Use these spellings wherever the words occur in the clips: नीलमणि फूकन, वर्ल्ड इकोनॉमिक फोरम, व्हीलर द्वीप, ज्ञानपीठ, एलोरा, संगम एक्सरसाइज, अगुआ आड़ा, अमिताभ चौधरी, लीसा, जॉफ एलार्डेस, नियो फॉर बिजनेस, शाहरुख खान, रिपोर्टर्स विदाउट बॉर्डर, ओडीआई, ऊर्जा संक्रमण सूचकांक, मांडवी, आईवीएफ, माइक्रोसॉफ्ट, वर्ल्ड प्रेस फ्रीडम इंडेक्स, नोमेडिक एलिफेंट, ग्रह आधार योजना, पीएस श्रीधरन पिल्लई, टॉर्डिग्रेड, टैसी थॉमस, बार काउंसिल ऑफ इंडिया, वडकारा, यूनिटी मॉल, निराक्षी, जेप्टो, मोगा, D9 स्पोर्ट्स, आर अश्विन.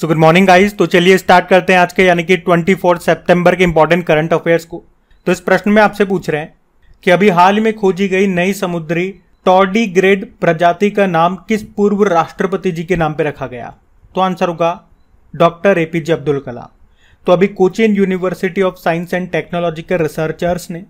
So good morning guys. तो चलिए start करते हैं आज के यानी कि 24 सितंबर के इंपॉर्टेंट करंट अफेयर्स को। तो इस प्रश्न में आपसे पूछ रहे हैं कि अभी हाल में खोजी गई नई समुद्री टॉर्डिग्रेड प्रजाति का नाम किस पूर्व राष्ट्रपति जी के नाम पर रखा गया? तो आंसर होगा डॉक्टर एपीजे अब्दुल कलाम। तो अभी Cochin university of science and technology के रिसर्चर्स ने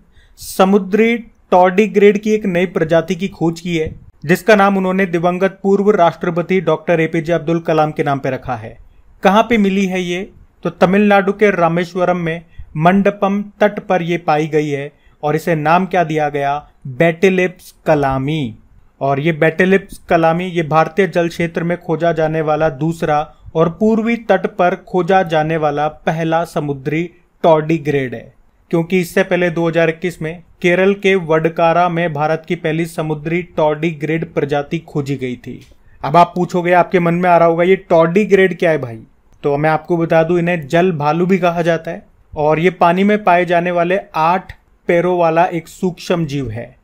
समुद्री टॉर्डिग्रेड की एक नई प्रजाति की खोज की है, जिसका नाम उन्होंने दिवंगत पूर्व राष्ट्रपति डॉक्टर एपीजे अब्दुल कलाम के नाम पर रखा है। कहाँ पे मिली है ये? तो तमिलनाडु के रामेश्वरम में मंडपम तट पर ये पाई गई है और इसे नाम क्या दिया गया? बेटेलिप्स कलामी। और ये बेटेलिप्स कलामी ये भारतीय जल क्षेत्र में खोजा जाने वाला दूसरा और पूर्वी तट पर खोजा जाने वाला पहला समुद्री टॉर्डिग्रेड है, क्योंकि इससे पहले 2021 में केरल के वडकारा में भारत की पहली समुद्री टॉर्डिग्रेड प्रजाति खोजी गई थी। अब आप पूछोगे, आपके मन में आ रहा होगा ये टॉर्डिग्रेड क्या है भाई? तो मैं आपको बता दूं, इन्हें जल भालू भी कहा जाता है और ये पानी में पाए जाने वाले 8 पैरों वाला एक सूक्ष्म जीव है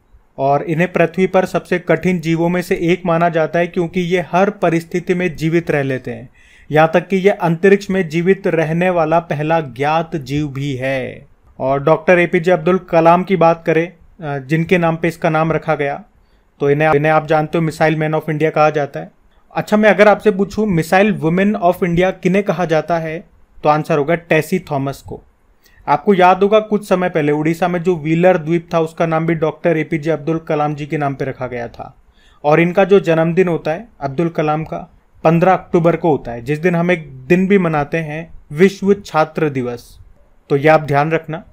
और इन्हें पृथ्वी पर सबसे कठिन जीवों में से एक माना जाता है, क्योंकि ये हर परिस्थिति में जीवित रह लेते हैं। यहाँ तक कि ये अंतरिक्ष में जीवित रहने वाला पहला ज्ञात जीव भी है। और डॉक्टर एपीजे अब्दुल कलाम की बात करें, जिनके नाम पे इसका नाम रखा गया, तो इन्हें आप जानते हो मिसाइल मैन ऑफ इंडिया कहा जाता है। अच्छा, मैं अगर आपसे पूछूं मिसाइल वुमेन ऑफ इंडिया किन्हें कहा जाता है, तो आंसर होगा टैसी थॉमस को। आपको याद होगा कुछ समय पहले उड़ीसा में जो व्हीलर द्वीप था उसका नाम भी डॉक्टर एपीजे अब्दुल कलाम जी के नाम पर रखा गया था। और इनका जो जन्मदिन होता है अब्दुल कलाम का 15 अक्टूबर को होता है, जिस दिन हम एक दिन भी मनाते हैं विश्व छात्र दिवस। तो यह आप ध्यान रखना।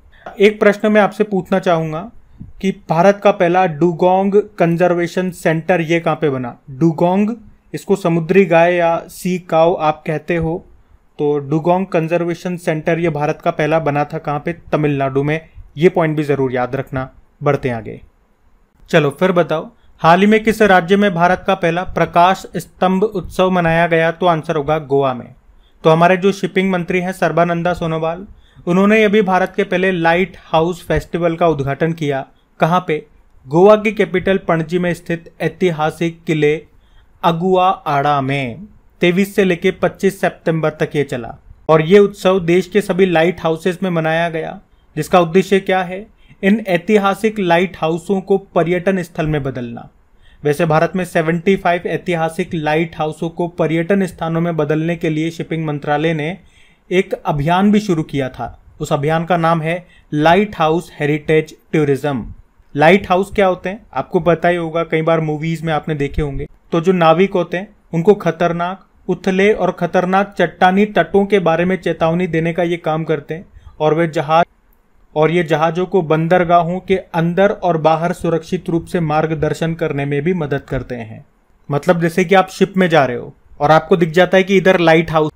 एक प्रश्न मैं आपसे पूछना चाहूँगा कि भारत का पहला डुगोंग कंजर्वेशन सेंटर ये कहाँ पे बना? डुगोंग, इसको समुद्री गाय या सी काऊ आप कहते हो, तो डुगोंग कंजर्वेशन सेंटर ये भारत का पहला बना था कहाँ पे? तमिलनाडु में। ये पॉइंट भी जरूर याद रखना। बढ़ते आगे, चलो फिर बताओ हाल ही में किस राज्य में भारत का पहला प्रकाश स्तंभ उत्सव मनाया गया? तो आंसर होगा गोवा में। तो हमारे जो शिपिंग मंत्री हैं सर्बानंद सोनोवाल, उन्होंने अभी भारत के पहले लाइट हाउस फेस्टिवल का उद्घाटन किया। कहाँ पे? गोवा की कैपिटल पणजी में स्थित ऐतिहासिक किले अगुआ आड़ा में 23 से लेकर 25 सितंबर तक ये चला। और ये उत्सव देश के सभी लाइट हाउसेस में मनाया गया, जिसका उद्देश्य क्या है? इन ऐतिहासिक लाइट हाउसों को पर्यटन स्थल में बदलना। वैसे भारत में 75 ऐतिहासिक लाइट हाउसों को पर्यटन स्थानों में बदलने के लिए शिपिंग मंत्रालय ने एक अभियान भी शुरू किया था। उस अभियान का नाम है lighthouse heritage tourism. Lighthouse क्या होते हैं आपको पता ही होगा, कई बार मूवीज में आपने देखे होंगे। तो जो नाविक होते हैं उनको खतरनाक, उथले और खतरनाक चट्टानी तटों के बारे में चेतावनी देने का ये काम करते हैं। और ये जहाज़ों को बंदरगाहों के अंदर और बाहर सुरक्षित रूप से मार्गदर्शन करने में भी मदद करते हैं। मतलब जैसे कि आप शिप में जा रहे हो और आपको दिख जाता है कि इधर लाइट हाउस,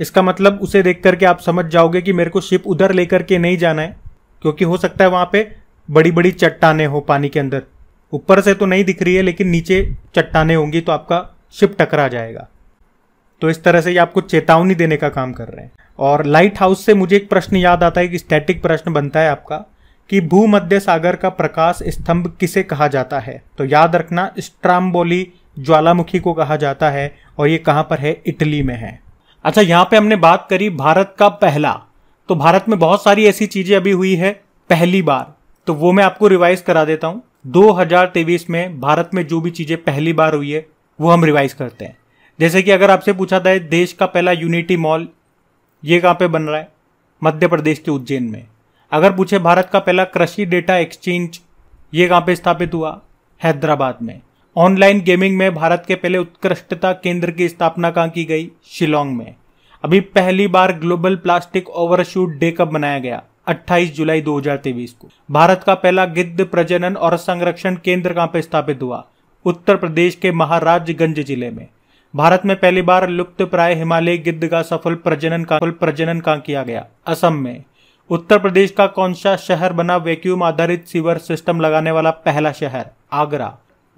इसका मतलब उसे देख करके आप समझ जाओगे कि मेरे को शिप उधर लेकर के नहीं जाना है, क्योंकि हो सकता है वहाँ पे बड़ी बड़ी चट्टाने हो पानी के अंदर। ऊपर से तो नहीं दिख रही है लेकिन नीचे चट्टाने होंगी तो आपका शिप टकरा जाएगा। तो इस तरह से ये आपको चेतावनी देने का काम कर रहे हैं। और लाइट हाउस से मुझे एक प्रश्न याद आता है कि स्टैटिक प्रश्न बनता है आपका कि भूमध्य सागर का प्रकाश स्तंभ किसे कहा जाता है? तो याद रखना स्ट्रामबोली ज्वालामुखी को कहा जाता है। और ये कहाँ पर है? इटली में है। अच्छा, यहाँ पे हमने बात करी भारत का पहला, तो भारत में बहुत सारी ऐसी चीजें अभी हुई है पहली बार, तो वो मैं आपको रिवाइज करा देता हूँ। 2023 में भारत में जो भी चीजें पहली बार हुई है वो हम रिवाइज करते हैं। जैसे कि अगर आपसे पूछा जाए देश का पहला यूनिटी मॉल ये कहाँ पे बन रहा है? मध्य प्रदेश के उज्जैन में। अगर पूछे भारत का पहला कृषि डेटा एक्सचेंज ये कहाँ पे स्थापित हुआ? हैदराबाद में। ऑनलाइन गेमिंग में भारत के पहले उत्कृष्टता केंद्र की स्थापना कहाँ की गई? शिलोंग में। अभी पहली बार ग्लोबल प्लास्टिक ओवरशूट डे कब मनाया गया? 28 जुलाई 2023 को। भारत का पहला गिद्ध प्रजनन और संरक्षण केंद्र कहाँ पे स्थापित हुआ? उत्तर प्रदेश के महाराजगंज जिले में। भारत में पहली बार लुप्त प्राय हिमालय गिद्ध का सफल प्रजनन कहाँ किया गया? असम में। उत्तर प्रदेश का कौन सा शहर बना वैक्यूम आधारित सीवर सिस्टम लगाने वाला पहला शहर? Agra.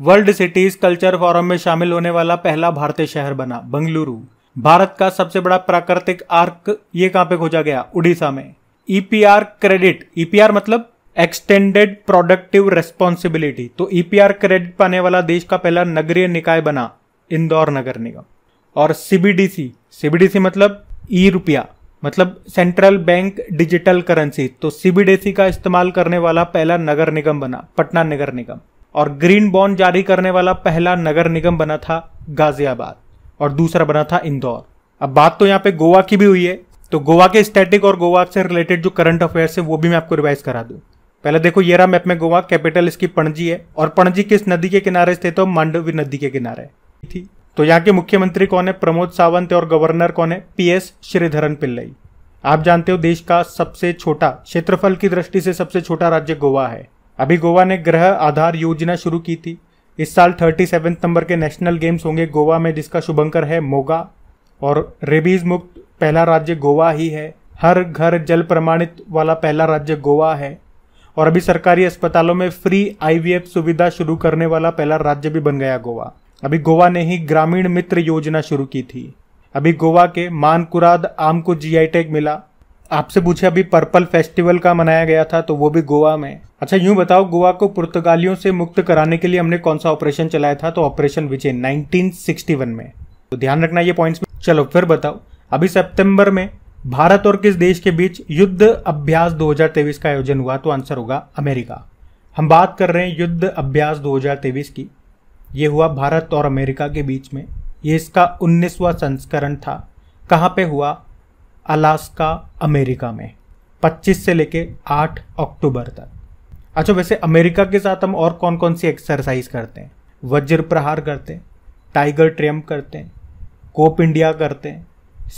World cities culture forum में शामिल होने वाला पहला भारतीय शहर बना बंगलुरु। भारत का सबसे बड़ा प्राकृतिक आर्क ये कहाँ पे खोजा गया? उड़ीसा में। ईपीआर क्रेडिट, ईपीआर मतलब एक्सटेंडेड प्रोडक्टिव रेस्पॉन्सिबिलिटी, तो ईपीआर क्रेडिट पाने वाला देश का पहला नगरीय निकाय बना इंदौर नगर निगम। और सीबीडीसी, सीबीडीसी मतलब ई रुपया, मतलब सेंट्रल बैंक डिजिटल करेंसी। तो सीबीडीसी का इस्तेमाल करने वाला पहला नगर निगम बना पटना नगर निगम, और ग्रीन बॉन्ड जारी करने वाला पहला नगर निगम बना था गाजियाबाद, और दूसरा बना था इंदौर। अब बात तो यहाँ पे गोवा की भी हुई है, तो गोवा के स्टैटिक और गोवा से रिलेटेड जो करंट अफेयर्स है वो भी मैं आपको रिवाइज करा दूं। पहले देखो ये रहा मैप में गोवा, कैपिटल इसकी पणजी है, और पणजी किस नदी के किनारे स्थित हो? मांडवी नदी के किनारे थी। तो यहाँ के मुख्यमंत्री कौन है? प्रमोद सावंत, और गवर्नर कौन है? पीएस श्रीधरन पिल्लई। आप जानते हो देश का सबसे छोटा, क्षेत्रफल की दृष्टि से सबसे छोटा राज्य गोवा है। अभी गोवा ने ग्रह आधार योजना शुरू की थी। इस साल 37 नंबर के नेशनल गेम्स होंगे गोवा में, जिसका शुभंकर है मोगा, और रेबीज मुक्त पहला राज्य गोवा ही है। हर घर जल प्रमाणित वाला पहला राज्य गोवा है, और अभी सरकारी अस्पतालों में फ्री आईवीएफ सुविधा शुरू करने वाला पहला राज्य भी बन गया गोवा। अभी गोवा ने ही ग्रामीण मित्र योजना शुरू की थी। अभी गोवा के मानकुराद आम को जीआई टैग मिला। आपसे पूछे अभी पर्पल फेस्टिवल का मनाया गया था, तो वो भी गोवा में। अच्छा यूं बताओ, गोवा को पुर्तगालियों से मुक्त कराने के लिए हमने कौन सा ऑपरेशन चलाया था? तो ऑपरेशन विजय 1961 में। तो ध्यान रखना ये पॉइंट्स में। चलो फिर बताओ, अभी सितंबर में भारत और किस देश के बीच युद्ध अभ्यास 2023 का आयोजन हुआ? तो आंसर होगा अमेरिका। हम बात कर रहे हैं युद्ध अभ्यास 2023 की। ये हुआ भारत और अमेरिका के बीच में। ये इसका 19वां संस्करण था। कहाँ पे हुआ? अलास्का अमेरिका में, 25 से लेके 8 अक्टूबर तक। अच्छा वैसे अमेरिका के साथ हम और कौन कौन सी एक्सरसाइज करते हैं? वज्र प्रहार करते हैं, टाइगर ट्रिम्प करते हैं, कोप इंडिया करते हैं,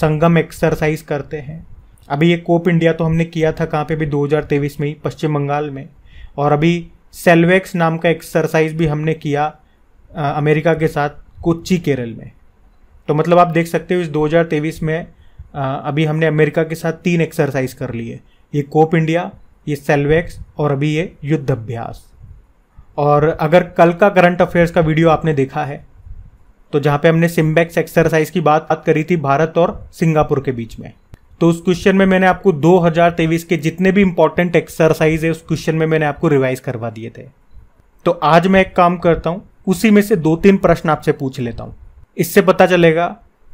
संगम एक्सरसाइज करते हैं। अभी ये कोप इंडिया तो हमने किया था कहाँ पे भी? 2023 में ही, पश्चिम बंगाल में। और अभी सेल्वैक्स नाम का एक्सरसाइज भी हमने किया अमेरिका के साथ कोच्चि केरल में। तो मतलब आप देख सकते हो इस 2023 में अभी हमने अमेरिका के साथ 3 एक्सरसाइज कर ली है। ये कोप इंडिया, ये सेल्वैक्स, और अभी ये युद्ध अभ्यास। और अगर कल का करंट अफेयर्स का वीडियो आपने देखा है तो जहाँ पे हमने सिम्बैक्स एक्सरसाइज की बात करी थी भारत और सिंगापुर के बीच में, तो उस क्वेश्चन में मैंने आपको 2023 के जितने भी इंपॉर्टेंट एक्सरसाइज है उस क्वेश्चन में मैंने आपको रिवाइज करवा दिए थे। तो आज मैं एक काम करता हूँ, उसी में से 2-3 प्रश्न आपसे पूछ लेता हूँ। इससे पता चलेगा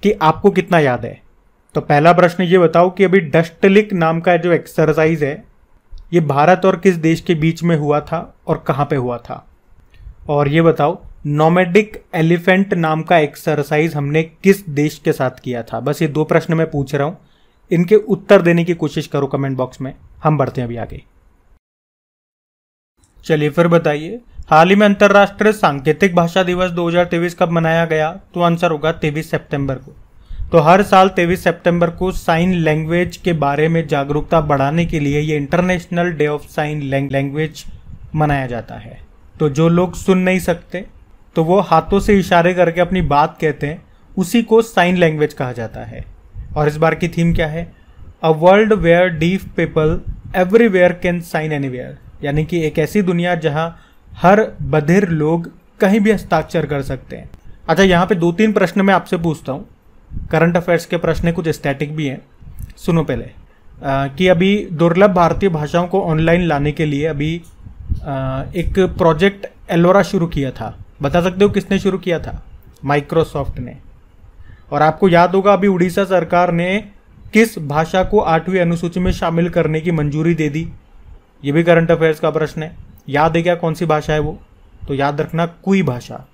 कि आपको कितना याद है। तो पहला प्रश्न ये बताओ कि अभी डस्टलिक नाम का जो एक्सरसाइज है ये भारत और किस देश के बीच में हुआ था और कहाँ पे हुआ था? और ये बताओ नोमेडिक एलिफेंट नाम का एक्सरसाइज हमने किस देश के साथ किया था? बस ये 2 प्रश्न मैं पूछ रहा हूँ, इनके उत्तर देने की कोशिश करो कमेंट बॉक्स में। हम बढ़ते हैं अभी आगे। चलिए फिर बताइए, हाल ही में अंतर्राष्ट्रीय सांकेतिक भाषा दिवस 2023 कब मनाया गया? तो आंसर होगा 23 सितंबर को। तो हर साल 23 सितंबर को साइन लैंग्वेज के बारे में जागरूकता बढ़ाने के लिए ये international day of sign language मनाया जाता है। तो जो लोग सुन नहीं सकते तो वो हाथों से इशारे करके अपनी बात कहते हैं, उसी को साइन लैंग्वेज कहा जाता है। और इस बार की थीम क्या है? A world where deaf people everywhere can sign anywhere, यानी कि एक ऐसी दुनिया जहां हर बधिर लोग कहीं भी हस्ताक्षर कर सकते हैं। अच्छा यहाँ पे 2-3 प्रश्न मैं आपसे पूछता हूँ, करंट अफेयर्स के प्रश्न कुछ स्टैटिक भी हैं। सुनो पहले कि अभी दुर्लभ भारतीय भाषाओं को ऑनलाइन लाने के लिए अभी एक प्रोजेक्ट एलोरा शुरू किया था। बता सकते हो किसने शुरू किया था? माइक्रोसॉफ्ट ने। और आपको याद होगा अभी उड़ीसा सरकार ने किस भाषा को 8वीं अनुसूची में शामिल करने की मंजूरी दे दी? ये भी करंट अफेयर्स का प्रश्न है। याद है क्या कौन सी भाषा है वो? तो याद रखना कोई भाषा।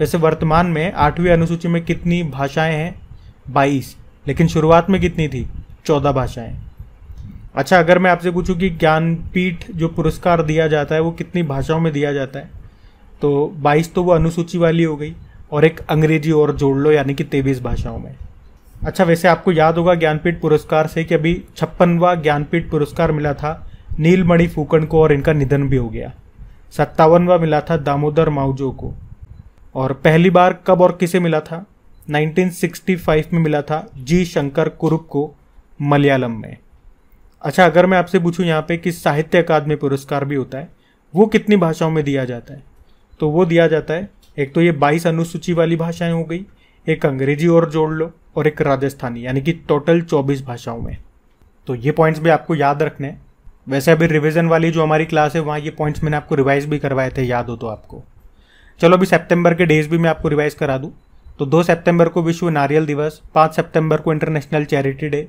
वैसे वर्तमान में 8वीं अनुसूची में कितनी भाषाएं हैं? 22, लेकिन शुरुआत में कितनी थी? 14 भाषाएं। अच्छा अगर मैं आपसे पूछूं कि ज्ञानपीठ जो पुरस्कार दिया जाता है वो कितनी भाषाओं में दिया जाता है? तो 22 तो वो अनुसूची वाली हो गई, और एक अंग्रेजी और जोड़ लो, यानी कि 23 भाषाओं में। अच्छा वैसे आपको याद होगा ज्ञानपीठ पुरस्कार से कि अभी 56वां ज्ञानपीठ पुरस्कार मिला था नीलमणि फूकन को, और इनका निधन भी हो गया। 57वां मिला था दामोदर मावजो को, और पहली बार कब और किसे मिला था? 1965 में मिला था जी शंकर कुरुप को मलयालम में। अच्छा अगर मैं आपसे पूछूँ यहाँ पे कि साहित्य अकादमी पुरस्कार भी होता है, वो कितनी भाषाओं में दिया जाता है? तो वो दिया जाता है, एक तो ये 22 अनुसूची वाली भाषाएं हो गई, एक अंग्रेजी और जोड़ लो, और एक राजस्थानी, यानी कि टोटल 24 भाषाओं में। तो ये पॉइंट्स भी आपको याद रखने हैं। वैसे अभी रिवीजन वाली जो हमारी क्लास है वहाँ ये पॉइंट्स मैंने आपको रिवाइज भी करवाए थे, याद हो तो आपको। चलो अभी सितंबर के डेज भी मैं आपको रिवाइज करा दूँ। तो 2 सितंबर को विश्व नारियल दिवस, 5 सितंबर को इंटरनेशनल चैरिटी डे,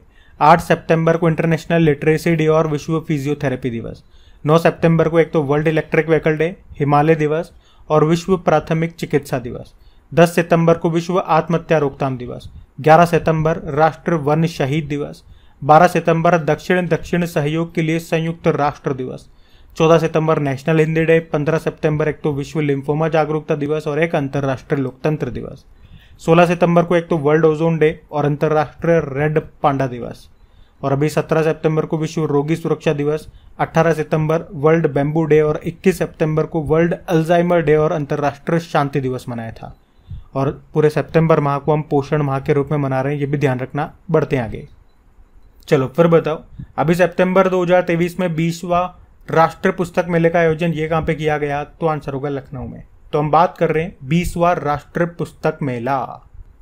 8 सितंबर को इंटरनेशनल लिटरेसी डे और विश्व फिजियोथेरेपी दिवस, 9 सितंबर को एक तो world electric vehicle day, Himalaya दिवस और विश्व प्राथमिक चिकित्सा दिवस, 10 सितंबर को विश्व आत्महत्या रोकथाम दिवस, 11 सितंबर राष्ट्र वन शहीद दिवस, 12 सितंबर दक्षिण दक्षिण सहयोग के लिए संयुक्त राष्ट्र दिवस, 14 सितंबर नेशनल हिंदी डे, 15 सितंबर एक तो विश्व लिम्फोमा जागरूकता दिवस और एक अंतर्राष्ट्रीय लोकतंत्र दिवस, 16 सितंबर को एक तो वर्ल्ड ओजोन डे और अंतर्राष्ट्रीय रेड पांडा दिवस, और अभी 17 सितंबर को विश्व रोगी सुरक्षा दिवस, 18 सितंबर वर्ल्ड बैम्बू डे और 21 सितंबर को वर्ल्ड अल्जाइमर डे और अंतर्राष्ट्रीय शांति दिवस मनाया था। और पूरे सितंबर माह को हम पोषण माह के रूप में मना रहे हैं, ये भी ध्यान रखना। बढ़ते हैं आगे। चलो फिर बताओ, अभी सितंबर 2023 में 20वां राष्ट्रीय पुस्तक मेले का आयोजन ये कहाँ पे किया गया? तो आंसर होगा लखनऊ में। तो हम बात कर रहे हैं 20वां राष्ट्रीय पुस्तक मेला,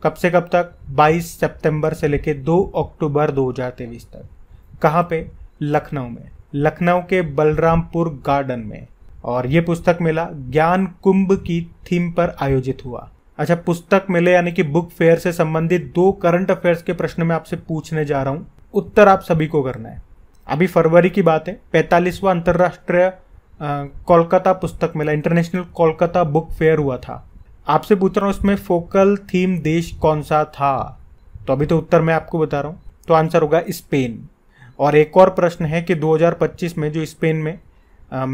कब से कब तक? 22 सितंबर से लेके 2 अक्टूबर 2023 तक। कहाँ पे? लखनऊ में, लखनऊ के बलरामपुर गार्डन में। और ये पुस्तक मेला ज्ञान कुंभ की थीम पर आयोजित हुआ। अच्छा, पुस्तक मेले यानी कि बुक फेयर से संबंधित 2 करंट अफेयर्स के प्रश्न में आपसे पूछने जा रहा हूँ, उत्तर आप सभी को करना है। अभी फरवरी की बात है, 45वां अंतर्राष्ट्रीय कोलकाता पुस्तक मेला, इंटरनेशनल कोलकाता बुक फेयर हुआ था। आपसे पूछ रहा हूँ इसमें फोकल थीम देश कौन सा था? तो अभी तो उत्तर मैं आपको बता रहा हूँ, तो आंसर होगा स्पेन। और एक और प्रश्न है कि 2025 में जो स्पेन में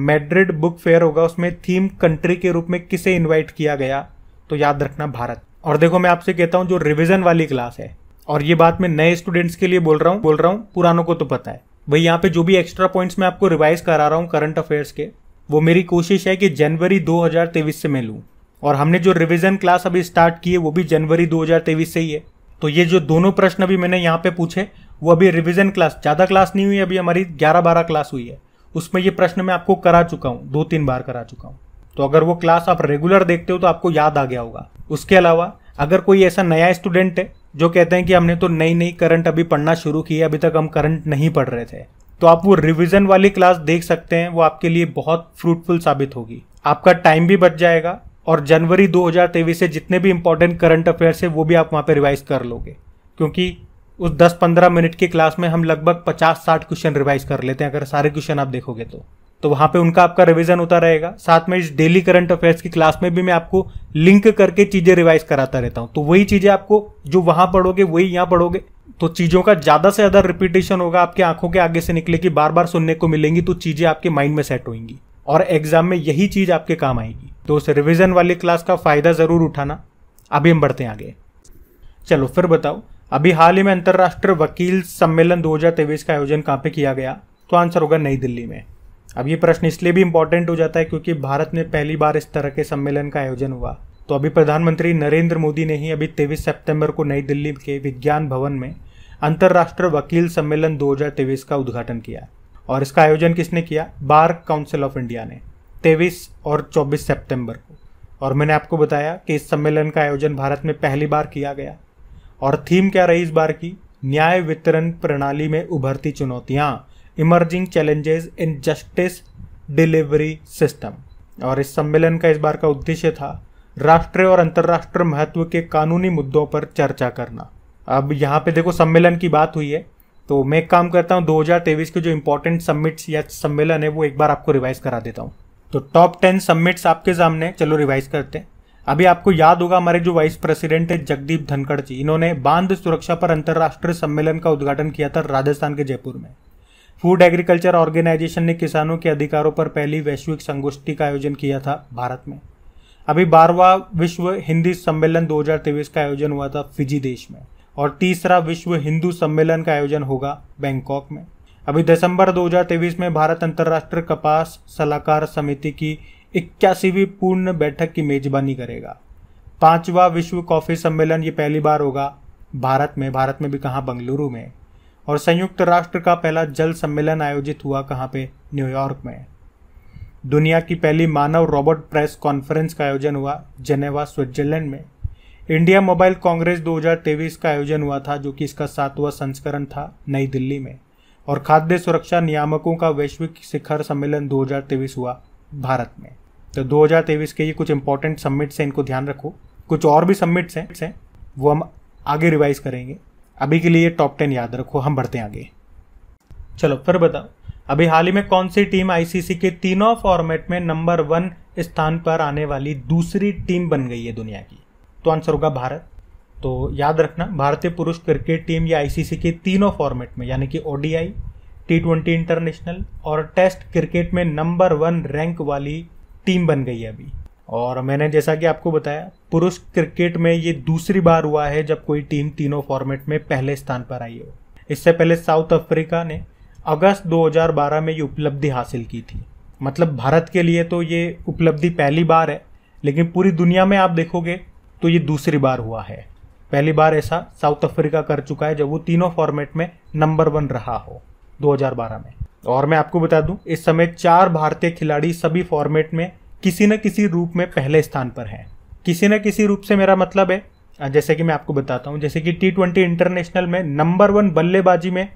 मैड्रिड बुक फेयर होगा उसमें थीम कंट्री के रूप में किसे इन्वाइट किया गया? तो याद रखना भारत। और देखो, मैं आपसे कहता हूँ जो रिविजन वाली क्लास है, और ये बात मैं नए स्टूडेंट्स के लिए बोल रहा हूँ, पुरानों को तो पता है भाई, यहाँ पे जो भी एक्स्ट्रा पॉइंट्स मैं आपको रिवाइज करा रहा हूँ करंट अफेयर्स के, वो मेरी कोशिश है कि जनवरी 2023 से मैं लूँ। और हमने जो रिवीजन क्लास अभी स्टार्ट की है वो भी जनवरी 2023 से ही है। तो ये जो दोनों प्रश्न अभी मैंने यहाँ पे पूछे वो अभी रिवीजन क्लास, ज़्यादा क्लास नहीं हुई अभी हमारी, 11-12 क्लास हुई है, उसमें ये प्रश्न मैं आपको करा चुका हूँ, 2-3 बार करा चुका हूँ। तो अगर वो क्लास आप रेगुलर देखते हो तो आपको याद आ गया होगा। उसके अलावा अगर कोई ऐसा नया स्टूडेंट है जो कहते हैं कि हमने तो नई करंट अभी पढ़ना शुरू की है, अभी तक हम करंट नहीं पढ़ रहे थे, तो आप वो रिवीजन वाली क्लास देख सकते हैं, वो आपके लिए बहुत फ्रूटफुल साबित होगी, आपका टाइम भी बच जाएगा। और जनवरी 2023 से जितने भी इंपॉर्टेंट करंट अफेयर्स है वो भी आप वहाँ पे रिवाइज कर लोगे, क्योंकि उस 10-15 मिनट की क्लास में हम लगभग 50-60 क्वेश्चन रिवाइज कर लेते हैं, अगर सारे क्वेश्चन आप देखोगे तो वहाँ पे उनका आपका रिवीजन होता रहेगा। साथ में इस डेली करंट अफेयर्स की क्लास में भी मैं आपको लिंक करके चीज़ें रिवाइज कराता रहता हूँ, तो वही चीज़ें आपको जो वहाँ पढ़ोगे वही यहाँ पढ़ोगे, तो चीज़ों का ज़्यादा से ज़्यादा रिपीटेशन होगा, आपके आंखों के आगे से निकलेगी, बार बार सुनने को मिलेंगी, तो चीज़ें आपके माइंड में सेट होंगी और एग्जाम में यही चीज़ आपके काम आएगी। तो उस रिविजन वाली क्लास का फ़ायदा ज़रूर उठाना। अभी हम बढ़ते हैं आगे। चलो फिर बताओ, अभी हाल ही में अंतर्राष्ट्रीय वकील सम्मेलन 2023 का आयोजन कहाँ पे किया गया? तो आंसर होगा नई दिल्ली में। अब ये प्रश्न इसलिए भी इम्पोर्टेंट हो जाता है क्योंकि भारत में पहली बार इस तरह के सम्मेलन का आयोजन हुआ। तो अभी प्रधानमंत्री नरेंद्र मोदी ने ही अभी 23 सितंबर को नई दिल्ली के विज्ञान भवन में अंतर्राष्ट्रीय वकील सम्मेलन 2023 का उद्घाटन किया। और इसका आयोजन किसने किया? बार काउंसिल ऑफ इंडिया ने, 23 और 24 सितंबर को। और मैंने आपको बताया कि इस सम्मेलन का आयोजन भारत में पहली बार किया गया। और थीम क्या रही इस बार की? न्याय वितरण प्रणाली में उभरती चुनौतियाँ, emerging challenges in justice delivery system. और इस सम्मेलन का इस बार का उद्देश्य था राष्ट्रीय और अंतर्राष्ट्रीय महत्व के कानूनी मुद्दों पर चर्चा करना। अब यहाँ पे देखो, सम्मेलन की बात हुई है तो मैं एक काम करता हूँ, 2023 के जो इम्पोर्टेंट समिट्स या सम्मेलन है वो एक बार आपको रिवाइज करा देता हूँ। तो टॉप 10 समिट्स आपके सामने, चलो रिवाइज करते हैं। अभी आपको याद होगा हमारे जो वाइस प्रेसिडेंट है जगदीप धनखड़ जी, इन्होंने बांध सुरक्षा पर अंतर्राष्ट्रीय सम्मेलन का उद्घाटन किया था राजस्थान के जयपुर में। फूड एग्रीकल्चर ऑर्गेनाइजेशन ने किसानों के अधिकारों पर पहली वैश्विक संगोष्ठी का आयोजन किया था भारत में। अभी 12वां विश्व हिंदी सम्मेलन 2023 का आयोजन हुआ था फिजी देश में। और तीसरा विश्व हिंदू सम्मेलन का आयोजन होगा बैंकॉक में। अभी दिसंबर 2023 में भारत अंतर्राष्ट्रीय कपास सलाहकार समिति की 81वीं पूर्ण बैठक की मेजबानी करेगा। 5वां विश्व कॉफ़ी सम्मेलन, ये पहली बार होगा भारत में भी, कहाँ, बेंगलुरु में। और संयुक्त राष्ट्र का पहला जल सम्मेलन आयोजित हुआ कहाँ पे? न्यूयॉर्क में। दुनिया की पहली मानव रोबोट प्रेस कॉन्फ्रेंस का आयोजन हुआ जेनेवा, स्विट्जरलैंड में। इंडिया मोबाइल कांग्रेस 2023 का आयोजन हुआ था, जो कि इसका 7वां संस्करण था, नई दिल्ली में। और खाद्य सुरक्षा नियामकों का वैश्विक शिखर सम्मेलन 2023 हुआ भारत में। तो 2023 के ये कुछ इंपॉर्टेंट समिट्स हैं, इनको ध्यान रखो। कुछ और भी समिट्स हैं वो हम आगे रिवाइज करेंगे। अभी के लिए टॉप 10 याद रखो, हम बढ़ते हैं आगे। चलो फिर बताओ, अभी हाल ही में कौन सी टीम आईसीसी के तीनों फॉर्मेट में नंबर 1 स्थान पर आने वाली दूसरी टीम बन गई है दुनिया की? तो आंसर होगा भारत। तो याद रखना, भारतीय पुरुष क्रिकेट टीम या आईसीसी के तीनों फॉर्मेट में यानी कि ओडीआई, T20 इंटरनेशनल और टेस्ट क्रिकेट में नंबर 1 रैंक वाली टीम बन गई है अभी। और मैंने जैसा कि आपको बताया, पुरुष क्रिकेट में ये दूसरी बार हुआ है जब कोई टीम तीनों फॉर्मेट में पहले स्थान पर आई हो। इससे पहले साउथ अफ्रीका ने अगस्त 2012 में ये उपलब्धि हासिल की थी। मतलब भारत के लिए तो ये उपलब्धि पहली बार है, लेकिन पूरी दुनिया में आप देखोगे तो ये दूसरी बार हुआ है। पहली बार ऐसा साउथ अफ्रीका कर चुका है जब वो तीनों फॉर्मेट में नंबर 1 रहा हो 2012 में। और मैं आपको बता दूं, इस समय 4 भारतीय खिलाड़ी सभी फॉर्मेट में किसी न किसी रूप में पहले स्थान पर हैं। किसी न किसी रूप से मेरा मतलब है, जैसे कि मैं आपको बताता हूं, जैसे कि T20 इंटरनेशनल में नंबर 1 बल्लेबाजी में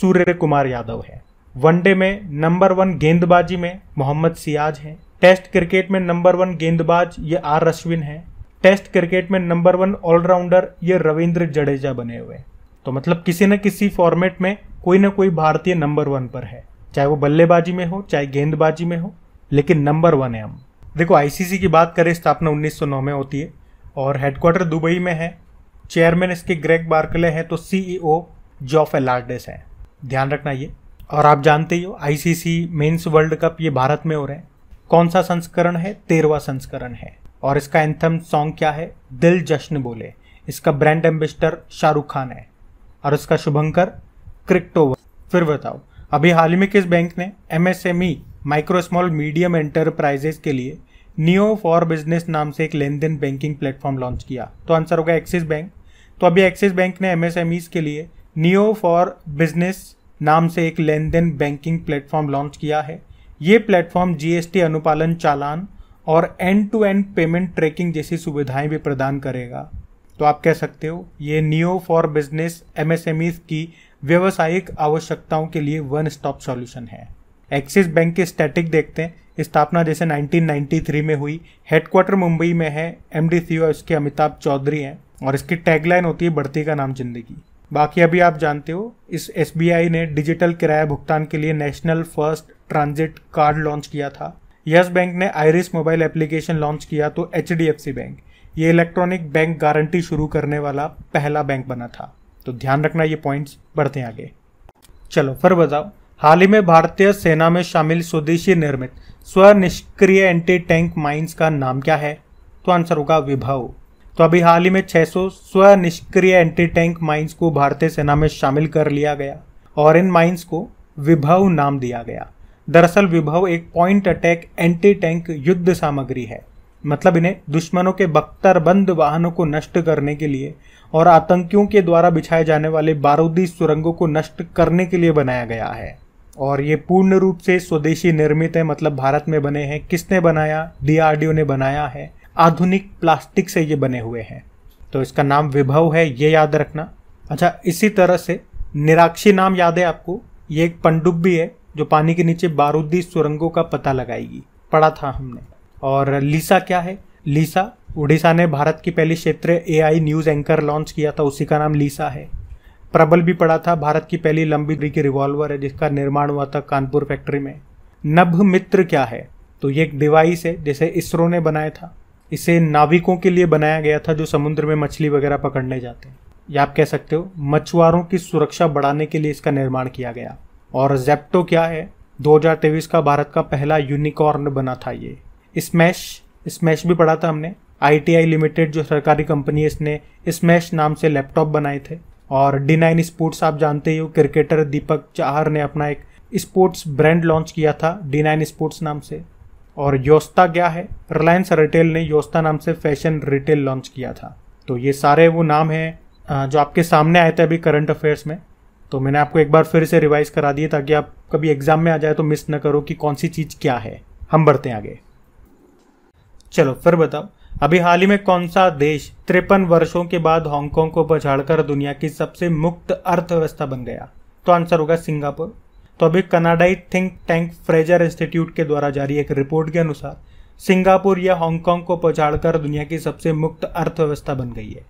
सूर्य कुमार यादव है, वनडे में नंबर 1 गेंदबाजी में मोहम्मद सिराज हैं, टेस्ट क्रिकेट में नंबर 1 गेंदबाज ये आर अश्विन है, टेस्ट क्रिकेट में नंबर 1 ऑलराउंडर ये रविंद्र जडेजा बने हुए हैं। तो मतलब किसी न किसी फॉर्मेट में कोई ना कोई भारतीय नंबर 1 पर है, चाहे वो बल्लेबाजी में हो चाहे गेंदबाजी में हो, लेकिन नंबर 1 है। हम देखो, आईसीसी की बात करें, स्थापना 1909 में होती है और हेडक्वार्टर दुबई में है। चेयरमैन इसके ग्रेग बार्कले हैं, तो CEO जॉफ एलार्डेस है, ध्यान रखना ये। और आप जानते ही हो, आईसीसी मेन्स वर्ल्ड कप ये भारत में हो रहे हैं। कौन सा संस्करण है? 13वां संस्करण है। और इसका एंथम सॉन्ग क्या है? दिल जश्न बोले। इसका ब्रांड एम्बेसडर शाहरुख खान है और इसका शुभंकर क्रिक्टोवर। फिर बताओ, अभी हाल ही में किस बैंक ने MSME micro small medium enterprises के लिए नियो फॉर बिजनेस नाम से एक लेन देन बैंकिंग प्लेटफॉर्म लॉन्च किया? तो आंसर होगा एक्सिस बैंक। तो अभी एक्सिस बैंक ने MSMEs के लिए नियो फॉर बिजनेस नाम से एक लेन देन बैंकिंग प्लेटफॉर्म लॉन्च किया है। ये प्लेटफॉर्म GST अनुपालन, चालान और end to end payment tracking जैसी सुविधाएं भी प्रदान करेगा। तो आप कह सकते हो, ये नियो फॉर बिजनेस MSMEs की व्यवसायिक आवश्यकताओं के लिए 1-स्टॉप सॉल्यूशन है। एक्सिस बैंक के स्टैटिक देखते हैं। स्थापना जैसे 1993 में हुई, हेडक्वार्टर मुंबई में है, MD CEO इसके अमिताभ चौधरी हैं और इसकी टैगलाइन होती है बढ़ती का नाम जिंदगी। बाकी अभी आप जानते हो, इस SBI ने डिजिटल किराया भुगतान के लिए national first transit card launch किया था। यस बैंक ने आयरिस मोबाइल एप्लीकेशन लॉन्च किया। तो HDFC बैंक ये इलेक्ट्रॉनिक बैंक गारंटी शुरू करने वाला पहला बैंक बना था। तो ध्यान रखना ये पॉइंट्स। बढ़ते हैं आगे। चलो फिर बताओ, हाल ही में भारतीय सेना में शामिल स्वदेशी निर्मित स्वनिष्क्रिय एंटी टैंक माइंस का नाम क्या है? तो आंसर होगा विभव। तो अभी हाल ही में 600 स्वनिष्क्रिय एंटी टैंक माइंस को भारतीय सेना में शामिल कर लिया गया और इन माइंस को विभव नाम दिया गया। दरअसल विभव एक पॉइंट अटैक एंटी टैंक युद्ध सामग्री है। मतलब इन्हें दुश्मनों के बख्तरबंद वाहनों को नष्ट करने के लिए और आतंकियों के द्वारा बिछाए जाने वाले बारूदी सुरंगों को नष्ट करने के लिए बनाया गया है और ये पूर्ण रूप से स्वदेशी निर्मित है। मतलब भारत में बने हैं। किसने बनाया? DRDO ने बनाया है। आधुनिक प्लास्टिक से ये बने हुए हैं। तो इसका नाम विभव है, ये याद रखना। अच्छा, इसी तरह से निराक्षी नाम याद है आपको? ये एक पनडुब्बी है जो पानी के नीचे बारूदी सुरंगों का पता लगाएगी, पढ़ा था हमने। और लीसा क्या है? लीसा, उड़ीसा ने भारत की पहली क्षेत्रीय AI न्यूज़ एंकर लॉन्च किया था, उसी का नाम लीसा है। प्रबल भी पड़ा था, भारत की पहली लंबी दूरी की रिवॉल्वर है जिसका निर्माण हुआ था कानपुर फैक्ट्री में। नभ मित्र क्या है? तो ये एक डिवाइस है जैसे ISRO ने बनाया था। इसे नाविकों के लिए बनाया गया था जो समुद्र में मछली वगैरह पकड़ने जाते हैं, या आप कह सकते हो मछुआरों की सुरक्षा बढ़ाने के लिए इसका निर्माण किया गया। और जेप्टो क्या है? 2023 का भारत का पहला यूनिकॉर्न बना था ये। स्मैश भी पढ़ा था हमने। ITI लिमिटेड जो सरकारी कंपनी है, इसने स्मैश नाम से लैपटॉप बनाए थे। और D9 स्पोर्ट्स, आप जानते ही हो, क्रिकेटर दीपक चाहर ने अपना एक स्पोर्ट्स ब्रांड लॉन्च किया था D9 स्पोर्ट्स नाम से। और योस्ता क्या है? रिलायंस रिटेल ने योस्ता नाम से फैशन रिटेल लॉन्च किया था। तो ये सारे वो नाम हैं जो आपके सामने आए थे अभी करंट अफेयर्स में। तो मैंने आपको एक बार फिर से रिवाइज करा दिए ताकि आप कभी एग्जाम में आ जाए तो मिस न करो कि कौन सी चीज़ क्या है। हम बढ़ते हैं आगे। चलो फिर बताओ, अभी हाल ही में कौन सा देश 53 वर्षों के बाद हांगकांग को पछाड़कर दुनिया की सबसे मुक्त अर्थव्यवस्था बन गया? तो आंसर होगा सिंगापुर। तो अभी कनाडाई थिंक टैंक फ्रेजर इंस्टीट्यूट के द्वारा जारी एक रिपोर्ट के अनुसार सिंगापुर या हांगकांग को पछाड़कर दुनिया की सबसे मुक्त अर्थव्यवस्था बन गई है।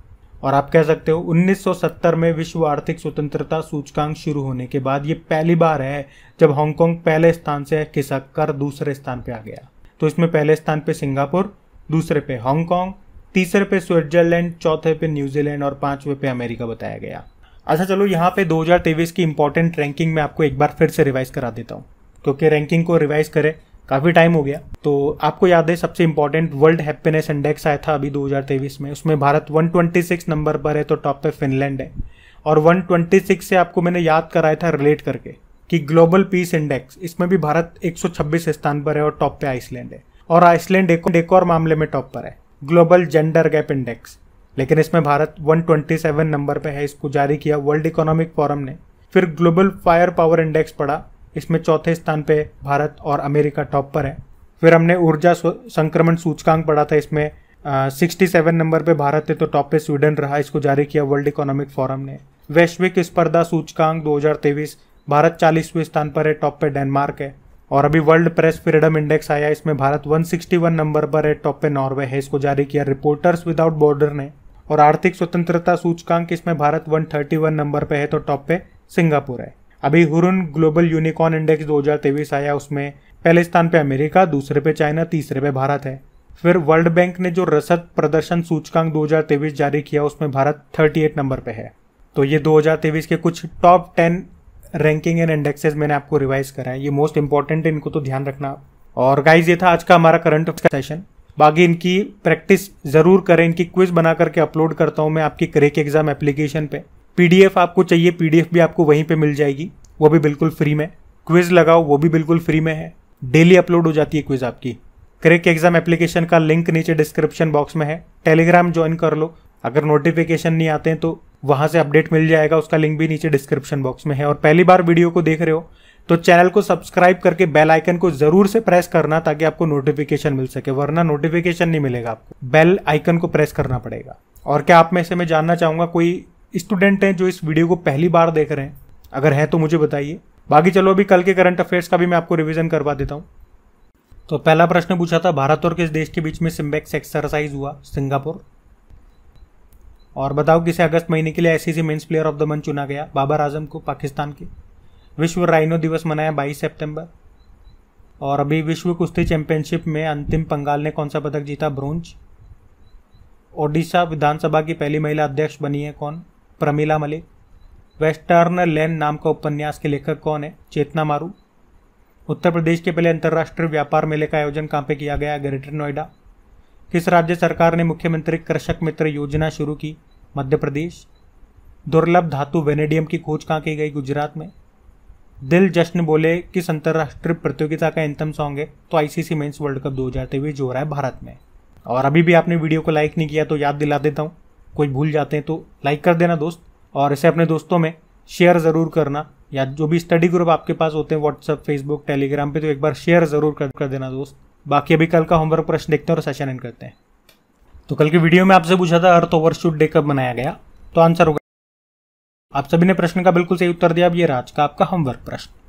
और आप कह सकते हो 1970 में विश्व आर्थिक स्वतंत्रता सूचकांक शुरू होने के बाद ये पहली बार है जब हांगकांग पहले स्थान से खिसक कर दूसरे स्थान पे आ गया। तो इसमें पहले स्थान पे सिंगापुर, दूसरे पे हांगकांग, तीसरे पे स्विट्जरलैंड, चौथे पे न्यूजीलैंड और पांचवें पे अमेरिका बताया गया। अच्छा चलो यहाँ पे 2023 की इंपॉर्टेंट रैंकिंग में आपको एक बार फिर से रिवाइज करा देता हूँ, क्योंकि रैंकिंग को रिवाइज करे काफ़ी टाइम हो गया। तो आपको याद है सबसे इंपॉर्टेंट वर्ल्ड हैप्पीनेस इंडेक्स आया था अभी 2023 में, उसमें भारत 126 नंबर पर है, तो टॉप पे फिनलैंड है। और 126 से आपको मैंने याद कराया था रिलेट करके कि ग्लोबल पीस इंडेक्स, इसमें भी भारत 126 स्थान पर है और टॉप पे आइसलैंड है, और आइसलैंड एक और मामले में टॉप पर है ग्लोबल जेंडर गैप इंडेक्स, लेकिन इसमें भारत 127 नंबर पर है। इसको जारी किया वर्ल्ड इकोनॉमिक फोरम ने। फिर ग्लोबल फायर पावर इंडेक्स पड़ा, इसमें चौथे स्थान पे भारत और अमेरिका टॉप पर है। फिर हमने ऊर्जा संक्रमण सूचकांक पढ़ा था, इसमें 67 नंबर पे भारत है तो टॉप पे स्वीडन रहा, इसको जारी किया वर्ल्ड इकोनॉमिक फोरम ने। वैश्विक स्पर्धा सूचकांक 2023, भारत 40वें स्थान पर है, टॉप पे डेनमार्क है। और अभी वर्ल्ड प्रेस फ्रीडम इंडेक्स आया, इसमें भारत 161 नंबर पर है, टॉप पे नॉर्वे है, इसको जारी किया रिपोर्टर्स विदाउट बॉर्डर ने। और आर्थिक स्वतंत्रता सूचकांक, इसमें भारत 131 नंबर पर है तो टॉप पे सिंगापुर है। अभी हुरुन ग्लोबल यूनिकॉर्न इंडेक्स 2023 आया, उसमें पहले स्थान पे अमेरिका, दूसरे पे चाइना, तीसरे पे भारत है। फिर वर्ल्ड बैंक ने जो रसद प्रदर्शन सूचकांक 2023 जारी किया, उसमें भारत 38 नंबर पे है। तो ये 2023 के कुछ टॉप 10 रैंकिंग एंड इंडेक्सेस मैंने आपको रिवाइज कराए, ये मोस्ट इंपॉर्टेंट, इनको तो ध्यान रखना। और गाइज ये था आज का हमारा करंट अफेयर सेशन। बाकी इनकी प्रैक्टिस जरूर करें, इनकी क्विज बना करके अपलोड करता हूँ मैं आपकी क्रैक एग्जाम एप्लीकेशन पे। पीडीएफ आपको चाहिए, पीडीएफ भी आपको वहीं पे मिल जाएगी, वो भी बिल्कुल फ्री में। क्विज लगाओ, वो भी बिल्कुल फ्री में है, डेली अपलोड हो जाती है क्विज आपकी। क्रैक एग्जाम एप्लीकेशन का लिंक नीचे डिस्क्रिप्शन बॉक्स में है। टेलीग्राम ज्वाइन कर लो, अगर नोटिफिकेशन नहीं आते हैं तो वहाँ से अपडेट मिल जाएगा, उसका लिंक भी नीचे डिस्क्रिप्शन बॉक्स में है। और पहली बार वीडियो को देख रहे हो तो चैनल को सब्सक्राइब करके बेल आइकन को जरूर से प्रेस करना, ताकि आपको नोटिफिकेशन मिल सके, वरना नोटिफिकेशन नहीं मिलेगा आपको, बेल आइकन को प्रेस करना पड़ेगा। और क्या आप में से मैं जानना चाहूँगा कोई स्टूडेंट हैं जो इस वीडियो को पहली बार देख रहे हैं? अगर है तो मुझे बताइए। बाकी चलो अभी कल के करंट अफेयर्स का भी मैं आपको रिवीजन करवा देता हूँ। तो पहला प्रश्न पूछा था, भारत और किस देश के बीच में सिम्बेक्स एक्सरसाइज हुआ? सिंगापुर। और बताओ किसे अगस्त महीने के लिए ICC men's player of the month चुना गया? बाबर आजम को, पाकिस्तान के। विश्व राइनो दिवस मनाया 22 सितंबर। और अभी विश्व कुश्ती चैंपियनशिप में अंतिम पंगाल ने कौन सा पदक जीता? ब्रोंज। ओडिशा विधानसभा की पहली महिला अध्यक्ष बनी है कौन? प्रमिला मलिक। वेस्टर्न लैंड नाम का उपन्यास के लेखक कौन है? चेतना मारू। उत्तर प्रदेश के पहले अंतर्राष्ट्रीय व्यापार मेले का आयोजन कहाँ पे किया गया? ग्रेटर नोएडा। किस राज्य सरकार ने मुख्यमंत्री कृषक मित्र योजना शुरू की? मध्य प्रदेश। दुर्लभ धातु वेनेडियम की खोज कहाँ की गई? गुजरात में। दिल जश्न बोले किस अंतर्राष्ट्रीय प्रतियोगिता का एंथम सॉन्ग है? तो आईसीसी मेन्स वर्ल्ड कप 2023 जो हो रहा है भारत में। और अभी भी आपने वीडियो को लाइक नहीं किया तो याद दिला देता हूँ, कोई भूल जाते हैं तो लाइक कर देना दोस्त, और इसे अपने दोस्तों में शेयर ज़रूर करना, या जो भी स्टडी ग्रुप आपके पास होते हैं व्हाट्सएप, फेसबुक, टेलीग्राम पे, तो एक बार शेयर ज़रूर कर देना दोस्त। बाकी अभी कल का होमवर्क प्रश्न देखते हैं और सेशन एंड करते हैं। तो कल की वीडियो में आपसे पूछा था अर्थ ओवरशूट डे कब मनाया गया, तो आंसर होगा, आप सभी ने प्रश्न का बिल्कुल सही उत्तर दिया। अब ये राज का आपका होमवर्क प्रश्न।